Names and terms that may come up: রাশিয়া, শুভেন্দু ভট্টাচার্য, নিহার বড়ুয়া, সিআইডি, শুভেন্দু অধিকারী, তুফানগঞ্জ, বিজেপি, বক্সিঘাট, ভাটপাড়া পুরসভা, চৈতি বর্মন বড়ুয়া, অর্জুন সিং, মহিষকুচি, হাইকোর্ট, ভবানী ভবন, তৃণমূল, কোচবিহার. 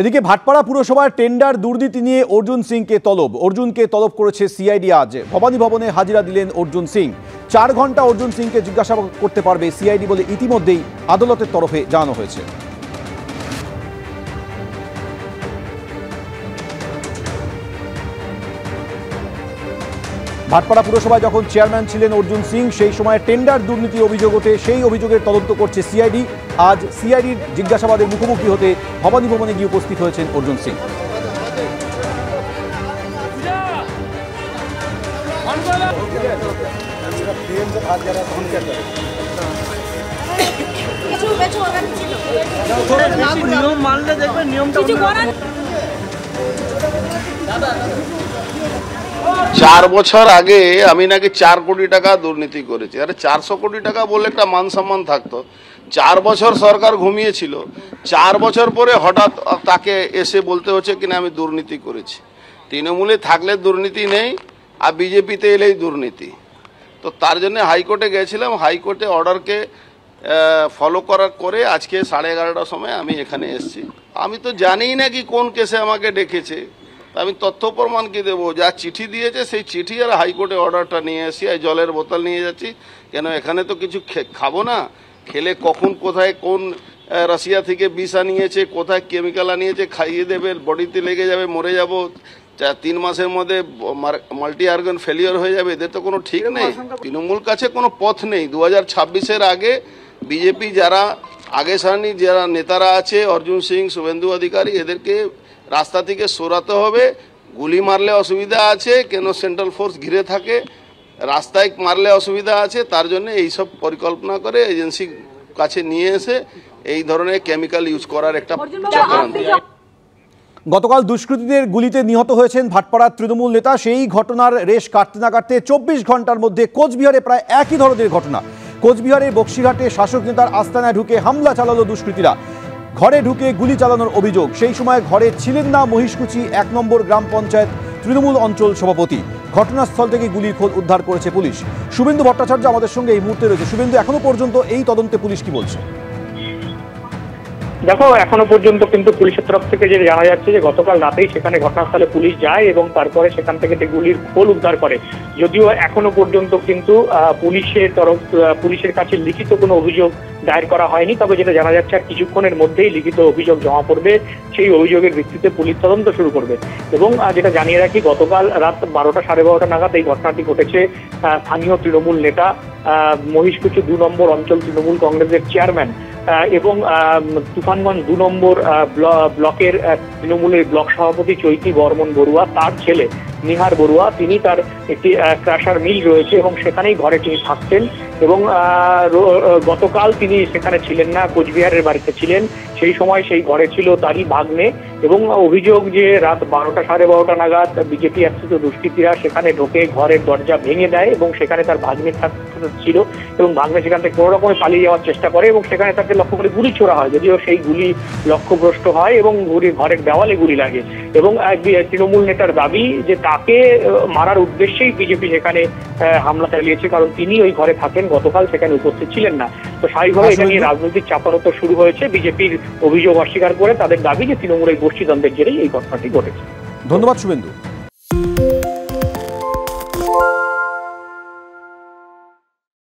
এদিকে ভাটপাড়া পুরসভার টেন্ডার দুর্নীতি নিয়ে অর্জুনকে তলব করেছে সিআইডি আজ। ভবানী ভবনে হাজিরা দিলেন অর্জুন সিং। 4 ঘন্টা অর্জুন সিংকে জিজ্ঞাসাবাদ করতে পারবে সিআইডি বলে ইতিমধ্যেই আদালতের তরফে জানানো হয়েছে। ভাটপাড়া পুরসভায় যখন চেয়ারম্যান ছিলেন অর্জুন সিং, সেই সময় টেন্ডার দুর্নীতি অভিযোগ ওঠে। সেই অভিযোগের তদন্ত করছে সিআইডি। আজ সিআইডির জিজ্ঞাসাবাদের মুখোমুখি হতে ভবানী ভবনে গিয়ে উপস্থিত হয়েছেন অর্জুন সিং। নিয়ম মানলে দেখবেন নিয়মটা 4 বছর আগে আমি নাকি 4 কোটি টাকা দুর্নীতি করেছি। আরে 400 কোটি টাকা বলে একটা মান সম্মান থাকতো। 4 বছর সরকার ঘুমিয়েছিল, 4 বছর পরে হঠাৎ তাকে এসে বলতে হচ্ছে কিনা আমি দুর্নীতি করেছি। তৃণমূলে থাকলে দুর্নীতি নেই, আর বিজেপিতে এলেই দুর্নীতি। তো তার জন্য হাইকোর্টে গেছিলাম, হাইকোর্টে অর্ডারকে ফলো করার করে আজকে 11:30টার সময় আমি এখানে এসেছি। আমি তো জানিই না কি কোন কেসে আমাকে ডেকেছে, আমি তথ্য প্রমাণ কি দেবো? যা চিঠি দিয়েছে সেই চিঠি আর হাইকোর্টে অর্ডারটা নিয়ে আসি, আর জলের বোতল নিয়ে যাচ্ছি। কেন এখানে তো কিছু খাবো না? খেলে কখন কোথায় কোন রাশিয়া থেকে বিষ আনিয়েছে, কোথায় কেমিক্যাল আনিয়েছে, খাইয়ে দেবে, বডিতে লেগে যাবে, মরে যাবো। 3 মাসের মধ্যে মাল্টি অর্গান ফেলিওর হয়ে যাবে, এদের তো কোনো ঠিক নেই। তৃণমূল কাছে কোনো পথ নেই। 2026-এর আগে বিজেপি যারা আগে সারণী যারা নেতারা আছে, অর্জুন সিং, শুভেন্দু অধিকারী, এদেরকে রাস্তা থেকে সরাতে হবে। গুলি মারলে অসুবিধা আছে, কেন সেন্ট্রাল ফোর্স ঘিরে থাকে, রাস্তায় মারলে অসুবিধা আছে। তার জন্য এইসব পরিকল্পনা করে এজেন্সির কাছে নিয়ে এসে এই ধরনের কেমিক্যাল ইউজ করার একটা চক্রান্ত। গতকাল দুষ্কৃতীদের গুলিতে নিহত হয়েছেন ভাটপাড়ার তৃণমূল নেতা। সেই ঘটনার রেশ কাটতে না কাটতে 24 ঘন্টার মধ্যে কোচবিহারে প্রায় একই ধরনের ঘটনা। কোচবিহারের বক্সিঘাটে শাসক নেতার আস্তানায় ঢুকে হামলা চালালো দুষ্কৃতীরা। ঘরে ঢুকে গুলি চালানোর অভিযোগ। সেই সময় ঘরে ছিলেন না মহিষকুচি 1 নম্বর গ্রাম পঞ্চায়েত তৃণমূল অঞ্চল সভাপতি। ঘটনাস্থল থেকে গুলির খোল উদ্ধার করেছে পুলিশ। শুভেন্দু ভট্টাচার্য আমাদের সঙ্গে এই মুহূর্তে রয়েছে। শুভেন্দু, এখনো পর্যন্ত এই তদন্তে পুলিশ কি বলছে? দেখো, এখনো পর্যন্ত কিন্তু পুলিশের তরফ থেকে যে জানা যাচ্ছে যে গতকাল রাতেই সেখানে ঘটনাস্থলে পুলিশ যায় এবং তারপরে সেখান থেকে গুলির খোল উদ্ধার করে। যদিও এখনো পর্যন্ত কিন্তু পুলিশের কাছে লিখিত কোনো অভিযোগ দায়ের করা হয়নি, তবে যেটা জানা যাচ্ছে আর কিছুক্ষণের মধ্যেই লিখিত অভিযোগ জমা পড়বে। সেই অভিযোগের ভিত্তিতে পুলিশ তদন্ত শুরু করবে। এবং যেটা জানিয়ে রাখি, গতকাল রাত 12টা সাড়ে 12টা নাগাদ এই ঘটনাটি ঘটেছে। স্থানীয় তৃণমূল নেতা মহিষকুচি 2 নম্বর অঞ্চল তৃণমূল কংগ্রেসের চেয়ারম্যান এবং তুফানগঞ্জ 2 নম্বর ব্লকের তৃণমূলের ব্লক সভাপতি চৈতি বর্মন বড়ুয়া, তার ছেলে নিহার বড়ুয়া, তিনি তার একটি ক্রাশার মিল রয়েছে এবং সেখানেই ঘরে তিনি থাকতেন। এবং গতকাল তিনি সেখানে ছিলেন না, কোচবিহারের বাড়িতে ছিলেন। সেই সময় সেই ঘরে ছিল তারই ভাগ্নে। এবং অভিযোগ যে রাত 12টা সাড়ে 12টা নাগাদ বিজেপি আশ্রিত দুষ্কৃতীরা সেখানে ঢোকে ঘরের দরজা ভেঙে দেয় এবং সেখানে তার ভাগ্নে ছিল এবং ভাগ্নে সেখান থেকে কোনো রকমে পালিয়ে যাওয়ার চেষ্টা করে এবং সেখানে তাকে লক্ষ্য করে গুলি ছোড়া হয়। যদিও সেই গুলি লক্ষ্যভ্রষ্ট হয় এবং ঘরের দেওয়ালে গুলি লাগে। এবং তৃণমূল নেতার দাবি যে তাকে মারার উদ্দেশ্যেই বিজেপি সেখানে হামলা চালিয়েছে, কারণ তিনি ওই ঘরে থাকেন, গতকাল সেখানে উপস্থিত ছিলেন না। তো স্বাভাবিকভাবে এটা নিয়ে রাজনৈতিক চাপানোত্তর শুরু হয়েছে। বিজেপির অভিযোগ অস্বীকার করে তাদের দাবি যে তৃণমূলের গোষ্ঠীদ্বন্দ্বের জেরেই এই ঘটনাটি ঘটেছে। ধন্যবাদ শুভেন্দু।